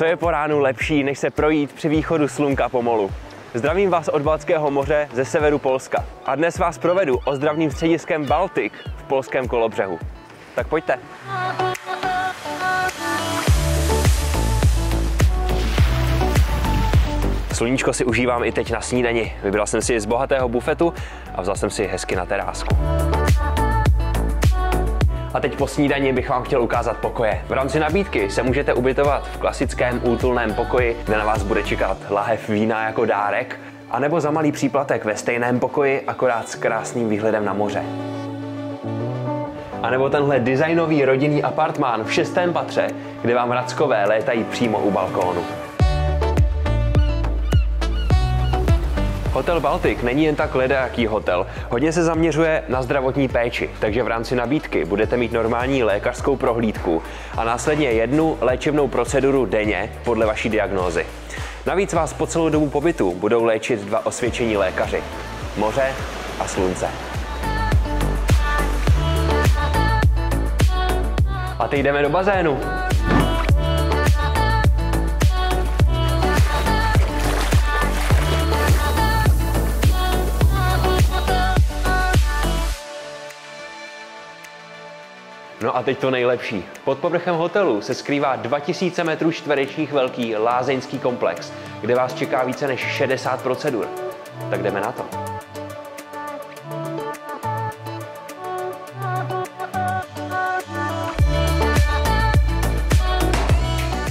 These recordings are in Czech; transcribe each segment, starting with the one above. Co je po ránu lepší, než se projít při východu slunka pomalu? Zdravím vás od Baltského moře ze severu Polska. A dnes vás provedu ozdravným střediskem Baltik v polském Kołobrzegu. Tak pojďte. Sluníčko si užívám i teď na snídani. Vybral jsem si z bohatého bufetu a vzal jsem si hezky na terásku. A teď po snídani bych vám chtěl ukázat pokoje. V rámci nabídky se můžete ubytovat v klasickém útulném pokoji, kde na vás bude čekat lahev vína jako dárek, anebo za malý příplatek ve stejném pokoji, akorát s krásným výhledem na moře. A nebo tenhle designový rodinný apartmán v 6. patře, kde vám rackové létají přímo u balkónu. Hotel Baltik není jen tak ledajaký hotel, hodně se zaměřuje na zdravotní péči, takže v rámci nabídky budete mít normální lékařskou prohlídku a následně jednu léčebnou proceduru denně podle vaší diagnózy. Navíc vás po celou dobu pobytu budou léčit dva osvědčení lékaři – moře a slunce. A teď jdeme do bazénu. No a teď to nejlepší. Pod povrchem hotelu se skrývá 2000 metrů čtverečních velký lázeňský komplex, kde vás čeká více než 60 procedur. Tak jdeme na to.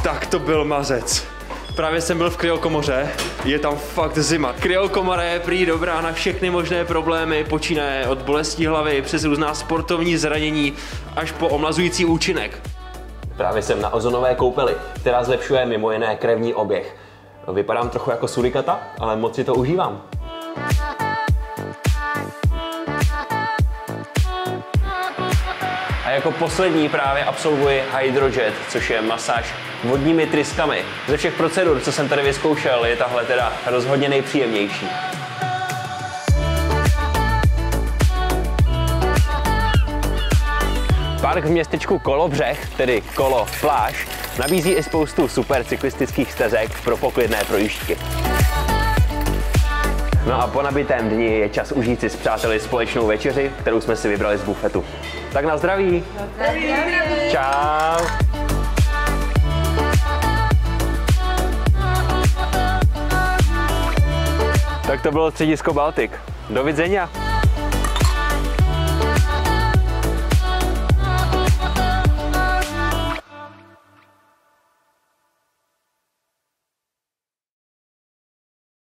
Tak to byl mazec. Právě jsem byl v Kryokomoře, je tam fakt zima. Kryokomora je prý dobrá na všechny možné problémy, počínaje od bolestí hlavy přes různá sportovní zranění až po omlazující účinek. Právě jsem na ozonové koupeli, která zlepšuje mimo jiné krevní oběh. Vypadám trochu jako surikata, ale moc si to užívám. A jako poslední právě absolvuji Hydrojet, což je masáž vodními tryskami. Ze všech procedur, co jsem tady vyzkoušel, je tahle teda rozhodně nejpříjemnější. Park v městečku Kołobrzeg, tedy Kolo pláž, nabízí i spoustu super cyklistických stezek pro poklidné projížďky. No a po nabitém dni je čas užít si s přáteli společnou večeři, kterou jsme si vybrali z bufetu. Tak na zdraví! Na zdraví. Čau! Tak to bylo středisko Baltik. Do vidzenia!